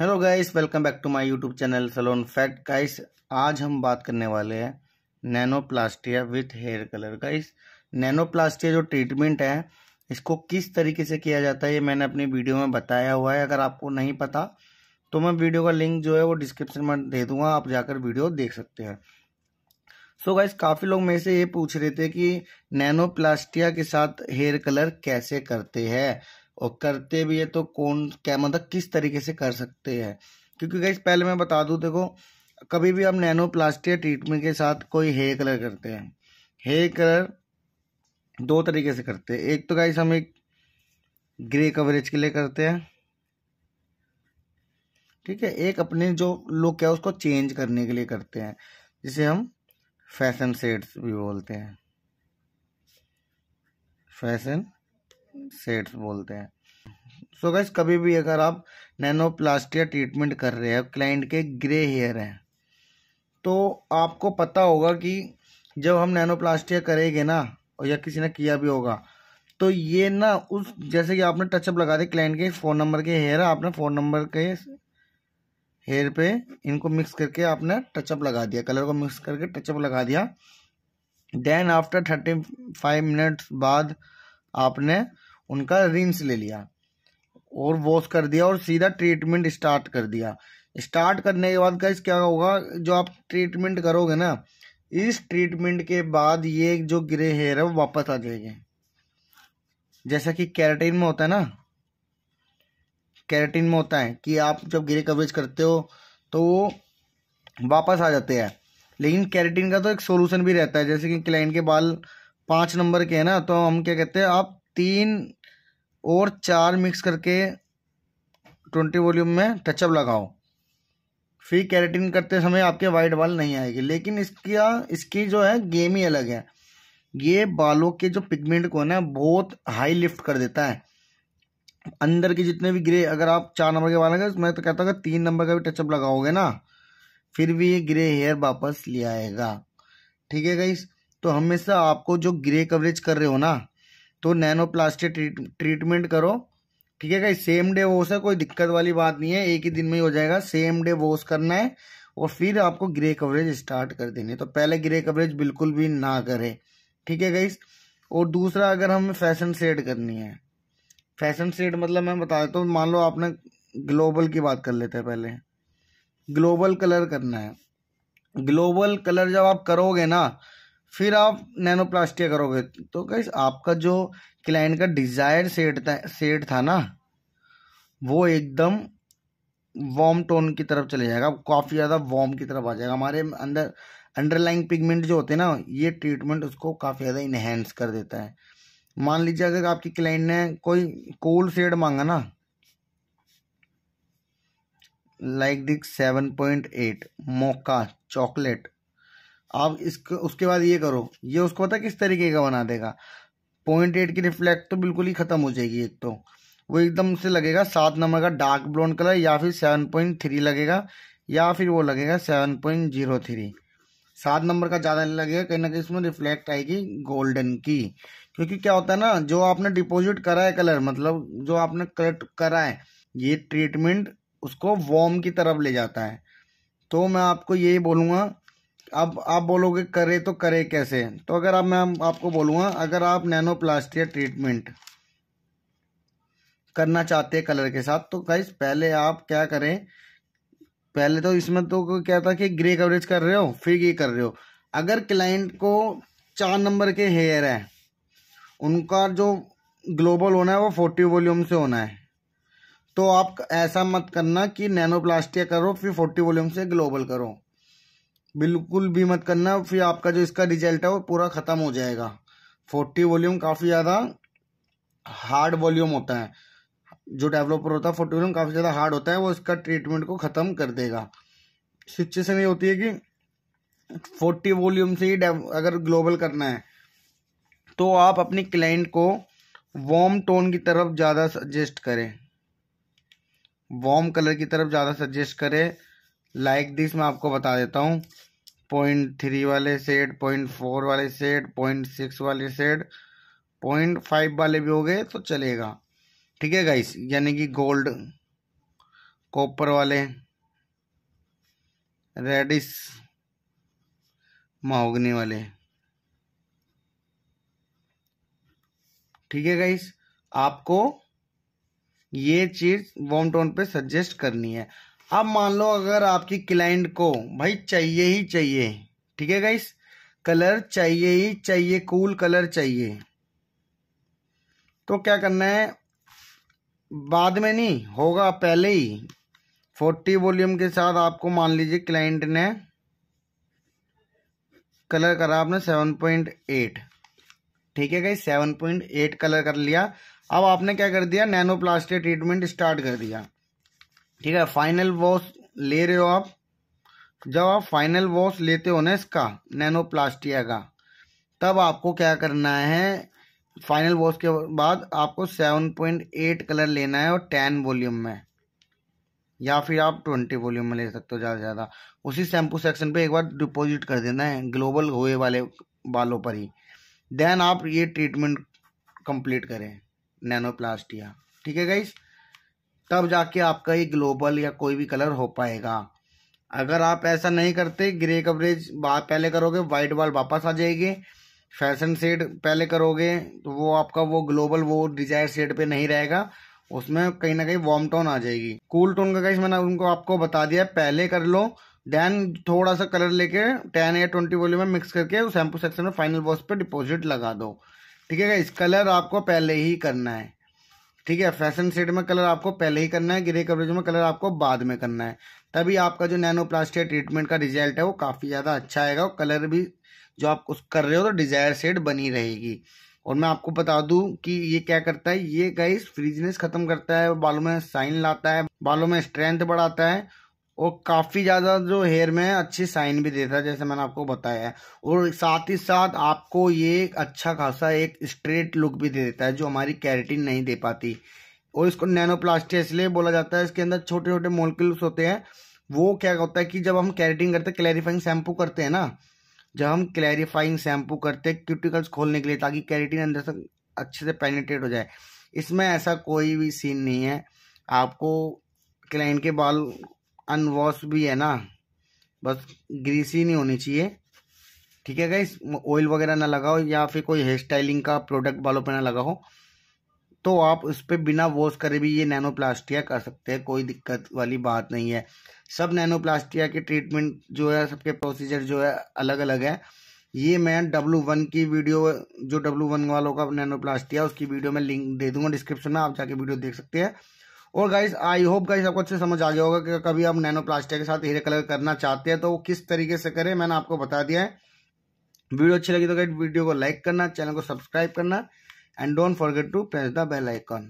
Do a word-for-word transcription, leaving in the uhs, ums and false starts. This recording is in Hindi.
Hello guys, welcome back to my YouTube channel salon fact. Guys आज हम बात करने वाले हैं nanoplastia with hair colour. Guys nanoplastia जो ट्रीटमेंट है इसको किस तरीके से किया जाता है ये मैंने अपनी वीडियो में बताया हुआ है। अगर आपको नहीं पता तो मैं वीडियो का लिंक जो है वो डिस्क्रिप्शन में दे दूँगा, आप जाकर वीडियो देख सकते हैं। सो गाइस काफ़ी लोग मेरे से ये पूछ रहे थे कि नैनोप्लास्टिया के साथ हेयर कलर कैसे करते हैं और करते भी है तो कौन क्या मतलब किस तरीके से कर सकते हैं, क्योंकि गाइस पहले मैं बता दूं, देखो कभी भी हम नैनोप्लास्टिया ट्रीटमेंट के साथ कोई हेयर कलर करते हैं। हेयर कलर दो तरीके से करते हैं, एक तो गाइस हम एक ग्रे कवरेज के लिए करते हैं, ठीक है, एक अपने जो लुक है उसको चेंज करने के लिए करते हैं जिसे हम फैशन शेड्स भी बोलते हैं, फैशन शेड्स बोलते हैं। सो so गाइस कभी भी अगर आप नैनोप्लास्टिया ट्रीटमेंट कर रहे हैं, क्लाइंट के ग्रे हेयर हैं, तो आपको पता होगा कि जब हम नैनोप्लास्टिया करेंगे ना, और या किसी ने किया भी होगा, तो ये ना उस जैसे कि आपने टचअप लगा दिया, क्लाइंट के फ़ोन नंबर के हेयर है, आपने फ़ोन नंबर के हेयर पे इनको मिक्स करके आपने टचअप लगा दिया, कलर को मिक्स करके टचअप लगा दिया। Then after thirty five minutes बाद आपने उनका रिंस ले लिया और वॉश कर दिया और सीधा ट्रीटमेंट स्टार्ट कर दिया। स्टार्ट करने के बाद गाइस क्या होगा, जो आप ट्रीटमेंट करोगे ना, इस ट्रीटमेंट के बाद ये जो ग्रे हेयर है वो वापस आ जाएगी। जैसा कि केराटिन में होता है ना, केराटिन में होता है कि आप जब ग्रे कवरेज करते हो तो वो वापस आ जाते हैं, लेकिन केराटिन का तो एक सोल्यूशन भी रहता है। जैसे कि क्लाइंट के बाल पाँच नंबर के है ना, तो हम क्या कहते हैं, आप तीन और चार मिक्स करके ट्वेंटी वॉल्यूम में टचअप लगाओ, फिर केराटिन करते समय आपके वाइट बाल नहीं आएंगे। लेकिन इसका इसकी जो है गेम ही अलग है, ये बालों के जो पिगमेंट को ना बहुत हाई लिफ्ट कर देता है। अंदर के जितने भी ग्रे, अगर आप चार नंबर के बाल हैं, मैं तो कहता हूँ अगर तीन नंबर का भी टचअप लगाओगे ना, फिर भी ये ग्रे हेयर वापस ले आएगा, ठीक है गाइस। तो हमेशा आपको जो ग्रे कवरेज कर रहे हो ना, तो नैनोप्लास्टिक ट्रीट ट्रीटमेंट करो, ठीक है गाइस। सेम डे वॉश है, कोई दिक्कत वाली बात नहीं है, एक ही दिन में ही हो जाएगा। सेम डे वॉश करना है और फिर आपको ग्रे कवरेज स्टार्ट कर देनी है। तो पहले ग्रे कवरेज बिल्कुल भी ना करें, ठीक है गाइस। और दूसरा, अगर हमें फैशन शेड करनी है, फैशन शेड मतलब मैं बता देता हूँ, मान लो आपने ग्लोबल की बात कर लेते हैं, पहले ग्लोबल कलर करना है। ग्लोबल कलर जब आप करोगे ना, फिर आप नैनोप्लास्टिया करोगे, तो गाइस आपका जो क्लाइंट का डिज़ायर शेड था शेड था ना, वो एकदम वार्म टोन की तरफ चले जाएगा, काफ़ी ज़्यादा वार्म की तरफ आ जाएगा। हमारे अंदर अंडरलाइंग पिगमेंट जो होते हैं ना, ये ट्रीटमेंट उसको काफ़ी ज़्यादा इन्हेंस कर देता है। मान लीजिए अगर आपकी क्लाइंट ने कोई कोल्ड शेड मांगा ना, like this seven point eight mocha chocolate, आप इसके उसके बाद ये करो, ये उसको पता किस तरीके का बना देगा। पॉइंट एट की रिफ्लेक्ट तो बिल्कुल ही ख़त्म हो जाएगी, एक तो वो एकदम से लगेगा सात नंबर का डार्क ब्राउन कलर, या फिर सेवन पॉइंट थ्री लगेगा, या फिर वो लगेगा सेवन पॉइंट जीरो थ्री सात नंबर का ज़्यादा लगेगा। कहीं ना कहीं इसमें रिफ्लेक्ट आएगी गोल्डन की, क्योंकि क्या होता है ना, जो आपने डिपोजिट करा है कलर, मतलब जो आपने कलर करा है, ये ट्रीटमेंट उसको वार्म की तरफ ले जाता है। तो मैं आपको यही बोलूँगा, अब आप बोलोगे करे तो करे कैसे, तो अगर आप मैं आपको बोलूँगा, अगर आप नैनोप्लास्टिया ट्रीटमेंट करना चाहते हैं कलर के साथ, तो गाइस पहले आप क्या करें, पहले तो इसमें तो क्या था कि ग्रे कवरेज कर रहे हो, फिर ये कर रहे हो। अगर क्लाइंट को चार नंबर के हेयर है, उनका जो ग्लोबल होना है वो फोर्टी वॉल्यूम से होना है, तो आप ऐसा मत करना कि नैनोप्लास्टिया करो फिर फोर्टी वॉल्यूम से ग्लोबल करो, बिल्कुल भी मत करना। फिर आपका जो इसका रिजल्ट है वो पूरा ख़त्म हो जाएगा। फोर्टी वॉल्यूम काफ़ी ज़्यादा हार्ड वॉल्यूम होता है, जो डेवलपर होता है फोर्टी वॉल्यूम काफ़ी ज़्यादा हार्ड होता है, वो इसका ट्रीटमेंट को ख़त्म कर देगा। सिचुएशन ये होती है कि फोर्टी वॉल्यूम से ही अगर ग्लोबल करना है, तो आप अपनी क्लाइंट को वार्म टोन की तरफ ज़्यादा सजेस्ट करें, वार्म कलर की तरफ ज़्यादा सजेस्ट करें। लाइक दिस मैं आपको बता देता हूँ, पॉइंट थ्री वाले सेट, पॉइंट फोर वाले सेट, पॉइंट सिक्स वाले सेट, पॉइंट फाइव वाले भी हो गए तो चलेगा, ठीक है गाइस। यानी कि गोल्ड कॉपर वाले, रेडिश महोगनी वाले। ठीक है गाइस, आपको ये चीज वॉमटोन पे सजेस्ट करनी है। अब मान लो अगर आपकी क्लाइंट को भाई चाहिए ही चाहिए, ठीक है गाइस, कलर चाहिए ही चाहिए, कूल कलर चाहिए, तो क्या करना है, बाद में नहीं होगा, पहले ही फोर्टी वॉल्यूम के साथ आपको, मान लीजिए क्लाइंट ने कलर करा आपने सेवन पॉइंट एट, ठीक है guys, seven point eight colour कर लिया। अब आपने क्या कर दिया, नैनोप्लास्टिया ट्रीटमेंट स्टार्ट कर दिया। ठीक है, फाइनल वॉश ले रहे हो आप, जब आप फाइनल वॉश लेते हो ना इसका नैनोप्लास्टिया का, तब आपको क्या करना है, फाइनल वॉश के बाद आपको सेवन पॉइंट एट कलर लेना है और टेन वॉल्यूम में, या फिर आप ट्वेंटी वॉल्यूम में ले सकते हो ज़्यादा से ज़्यादा। उसी शैम्पू सेक्शन पे एक बार डिपॉजिट कर देना है ग्लोबल होए वाले बालों पर ही, देन आप ये ट्रीटमेंट कंप्लीट करें नैनोप्लास्टिया। ठीक है गाइस, तब जाके आपका ये ग्लोबल या कोई भी कलर हो पाएगा। अगर आप ऐसा नहीं करते, ग्रे कवरेज पहले करोगे, वाइट बाल वापस आ जाएगी, फैशन शेड पहले करोगे तो वो आपका वो ग्लोबल वो डिजायर शेड पे नहीं रहेगा, उसमें कहीं ना कहीं वार्म टोन आ जाएगी। कूल टोन का गाइस मैंने उनको आपको बता दिया, पहले कर लो, देन थोड़ा सा कलर लेके टेन या ट्वेंटी वॉल्यूम में मिक्स करके उस शैम्पू सेक्शन में फाइनल वॉश पे डिपॉजिट लगा दो। ठीक है गाइस, कलर आपको पहले ही करना है। ठीक है, फैशन शेड में कलर आपको पहले ही करना है, ग्रे कवरेज में कलर आपको बाद में करना है, तभी आपका जो नैनोप्लास्टिया ट्रीटमेंट का रिजल्ट है वो काफ़ी ज़्यादा अच्छा आएगा, और कलर भी जो आप उस कर रहे हो तो डिजायर शेड बनी रहेगी। और मैं आपको बता दूं कि ये क्या करता है, ये गाइस फ्रीजनेस खत्म करता है, बालों में शाइन लाता है, बालों में स्ट्रेंथ बढ़ाता है, और काफ़ी ज़्यादा जो हेयर में अच्छी शाइन भी देता है, जैसे मैंने आपको बताया है। और साथ ही साथ आपको ये अच्छा खासा एक स्ट्रेट लुक भी दे देता है, जो हमारी केराटिन नहीं दे पाती। और इसको नैनोप्लास्टिया इसलिए बोला जाता है, इसके अंदर छोटे छोटे मॉलिक्यूल्स होते हैं। वो क्या होता है कि जब हम केराटिन करते हैं, क्लैरिफाइंग शैम्पू करते हैं ना, जब हम क्लैरिफाइंग शैम्पू करते हैं क्यूटिकल्स खोलने के लिए, ताकि केराटिन अंदर से अच्छे से पेनिट्रेट हो जाए, इसमें ऐसा कोई भी सीन नहीं है। आपको क्लाइंट के बाल अनवॉश भी है ना, बस ग्रीसी नहीं होनी चाहिए। ठीक है गाइस, ऑयल वगैरह ना लगाओ, या फिर कोई हेयर स्टाइलिंग का प्रोडक्ट बालों पे ना लगाओ, तो आप उस पर बिना वॉश करे भी ये नैनोप्लास्टिया कर सकते हैं, कोई दिक्कत वाली बात नहीं है। सब नैनोप्लास्टिया के ट्रीटमेंट जो है, सबके प्रोसीजर जो है अलग अलग है। ये मैं डब्लू वन की वीडियो, जो डब्लू वन वालों का नैनोप्लास्टिया, उसकी वीडियो में लिंक दे दूंगा डिस्क्रिप्शन में, आप जाके वीडियो देख सकते हैं। और गाइस आई होप गाइस आपको अच्छे समझ आ गया होगा कि कभी आप नैनोप्लास्टिया के साथ हेयर कलर करना चाहते हैं तो किस तरीके से करें, मैंने आपको बता दिया है। वीडियो अच्छी लगी तो गाइस वीडियो को लाइक करना, चैनल को सब्सक्राइब करना, and don't forget to press the bell icon.